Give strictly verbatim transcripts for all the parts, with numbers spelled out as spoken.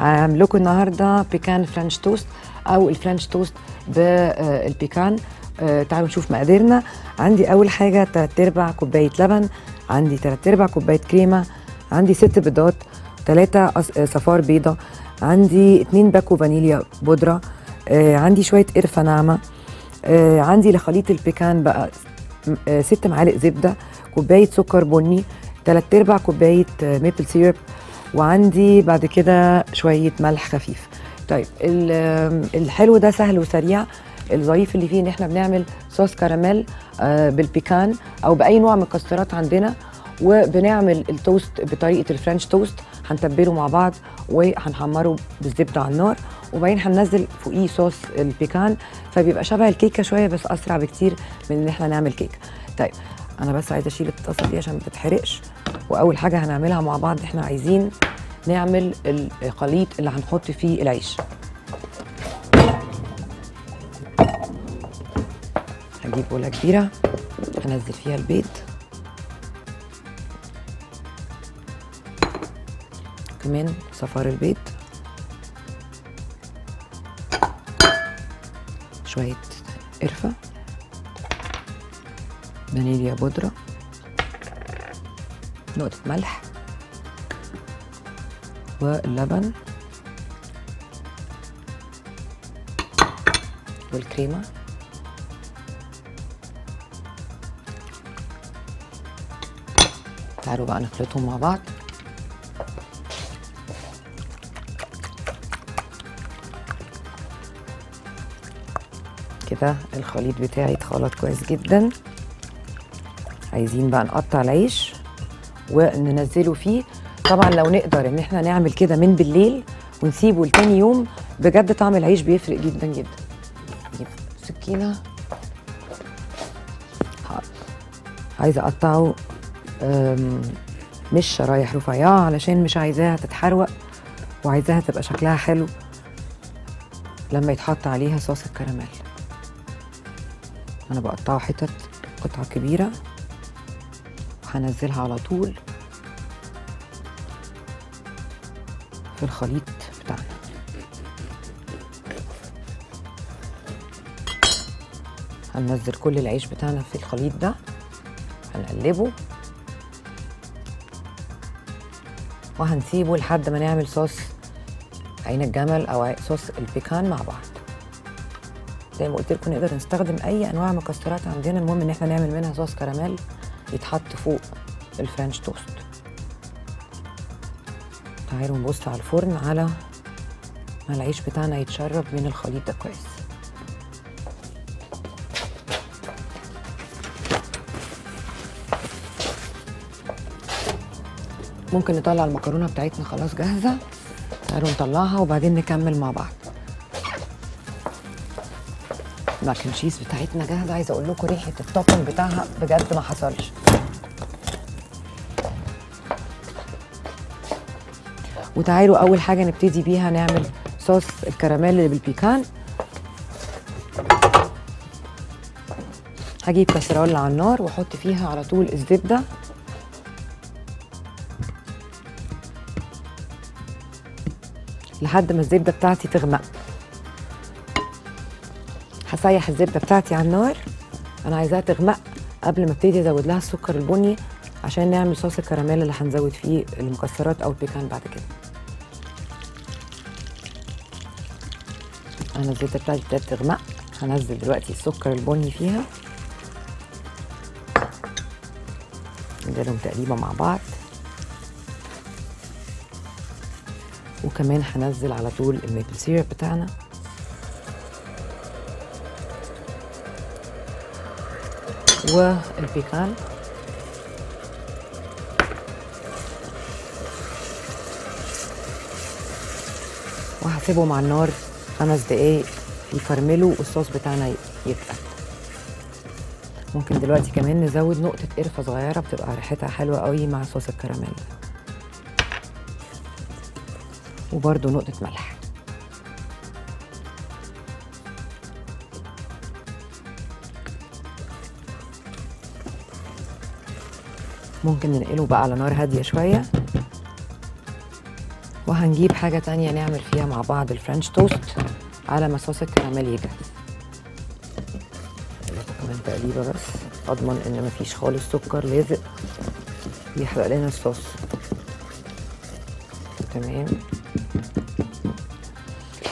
عامل لكم النهارده بيكان فرنش توست او الفرنش توست بالبيكان. تعالوا نشوف مقاديرنا. عندي اول حاجه تلات ارباع كوبايه لبن، عندي تلات ارباع كوبايه كريمه، عندي ست بيضات، تلاتة صفار بيضه، عندي اتنين باكو فانيليا بودره، عندي شويه قرفه ناعمه، عندي لخليط البيكان بقى ست معالق زبده، كوبايه سكر بني، تلات ارباع كوبايه ميبل سيرب، وعندي بعد كده شويه ملح خفيف. طيب الحلو ده سهل وسريع. الظريف اللي فيه ان احنا بنعمل صوص كراميل بالبيكان او باي نوع من الكاسترات عندنا، وبنعمل التوست بطريقه الفرنش توست. هنتبله مع بعض وهنحمره بالزبده على النار، وبعدين هننزل فوقيه صوص البيكان، فبيبقى شبه الكيكه شويه بس اسرع بكتير من ان احنا نعمل كيكه. طيب انا بس عايزه اشيل الطاسه دي عشان ما تتحرقش. واول حاجه هنعملها مع بعض، احنا عايزين نعمل الخليط اللي هنحط فيه العيش. هجيب بوله كبيره هنزل فيها البيض، كمان صفار البيض، شويه قرفه، فانيليا بودره، نقطه ملح، واللبن والكريمه. تعالوا بقى نخلطهم مع بعض. كده الخليط بتاعي اتخلط كويس جدا. عايزين بقى نقطع العيش وننزله فيه. طبعا لو نقدر ان احنا نعمل كده من بالليل ونسيبه لتاني يوم، بجد طعم العيش بيفرق جدا جدا. نجيب سكينه، عايزه اقطعه مش شرايح رفيعه علشان مش عايزاها تتحروق، وعايزاها تبقى شكلها حلو لما يتحط عليها صوص الكراميل. انا بقطعه حتت قطعه كبيره وهنزلها على طول في الخليط بتاعنا. هننزل كل العيش بتاعنا في الخليط ده، هنقلبه وهنسيبه لحد ما نعمل صوص عين الجمل او صوص البيكان مع بعض. زي ما قلت لكم نقدر نستخدم اي انواع مكسرات عندنا، المهم ان احنا نعمل منها صوص كراميل يتحط فوق الفرنش توست. تعالوا نبص على الفرن على ما العيش بتاعنا يتشرب من الخليط ده كويس. ممكن نطلع المكرونه بتاعتنا خلاص جاهزه. تعالوا نطلعها وبعدين نكمل مع بعض. الماك اند تشيز بتاعتنا جاهزه. عايزه اقول لكم ريحه التوبنج بتاعها بجد ما حصلش. وتعالوا اول حاجه نبتدي بيها نعمل صوص الكراميل اللي بالبيكان. هجيب كاسرولة على النار واحط فيها على طول الزبده، لحد ما الزبده بتاعتي تغمق. هسيح الزبده بتاعتي على النار، انا عايزاها تغمق قبل ما ابتدي ازود لها السكر البني عشان نعمل صوص الكراميل اللي هنزود فيه المكسرات او البيكان بعد كده. انا الزبده بتاعتي ابتدت تغمق، هنزل دلوقتي السكر البني فيها، نديلهم تقريبا مع بعض، وكمان هنزل على طول الميبل سيرب بتاعنا. والبيكان وهسيبه مع النار خمس دقايق يكرملوا والصوص بتاعنا يتقل. ممكن دلوقتي كمان نزود نقطة قرفة صغيرة، بتبقى ريحتها حلوة قوي مع صوص الكراميل، وبرده نقطة ملح. ممكن ننقله بقى على نار هادية شوية وهنجيب حاجه تانية نعمل فيها مع بعض الفرنش توست على ما صوص الكراميل يجهز. كمان تقليبه بس اضمن ان مفيش خالص سكر لازق يحرق لنا الصوص. تمام،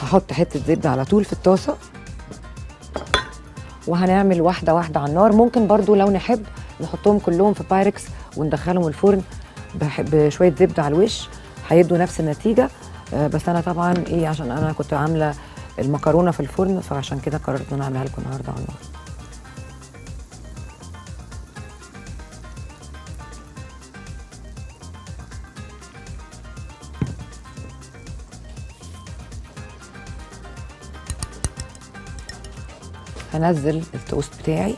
هحط حته زبده على طول في الطاسه وهنعمل واحده واحده على النار. ممكن برضو لو نحب نحطهم كلهم في بايركس وندخلهم الفرن بشويه زبده على الوش، هيدوا نفس النتيجه. بس انا طبعا ايه، عشان انا كنت عامله المكرونه في الفرن فعشان كده قررت ان انا اعملها لكم النهارده على النار. هنزل التوست بتاعي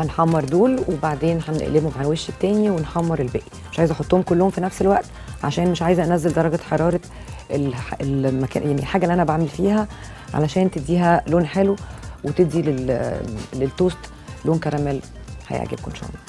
هنحمر دول وبعدين هنقلبهم على الوش التاني ونحمر الباقي. مش عايزه احطهم كلهم في نفس الوقت عشان مش عايزه انزل درجه حراره المكان، يعني الحاجه اللي انا بعمل فيها، علشان تديها لون حلو وتدي لل... للتوست لون كراميل. هيعجبكم ان شاء الله.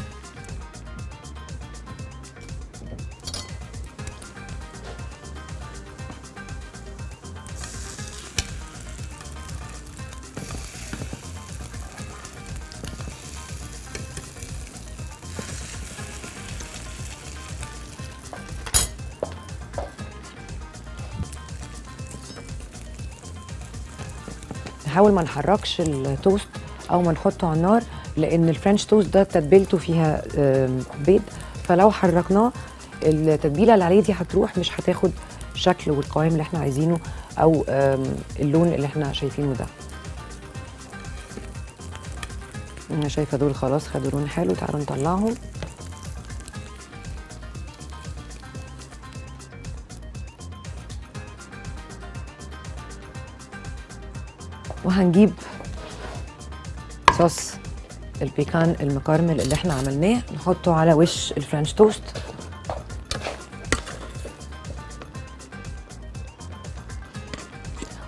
نحاول ما نحركش التوست او ما نحطه على النار، لان الفرنش توست ده تتبيلته فيها بيض، فلو حركناه التتبيله اللي عليه دي هتروح، مش هتاخد الشكل والقوام اللي احنا عايزينه او اللون اللي احنا شايفينه ده. انا شايفه دول خلاص خدوا لون حلو، تعالوا نطلعهم. وهنجيب صوص البيكان المكرمل اللي احنا عملناه نحطه على وش الفرنش توست.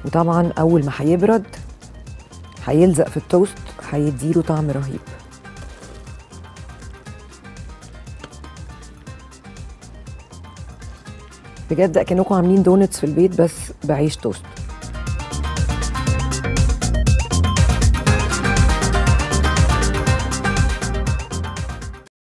وطبعا اول ما هيبرد هيلزق في التوست، هيديله طعم رهيب. بجد اكنكم عاملين دونتس في البيت بس بعيش توست.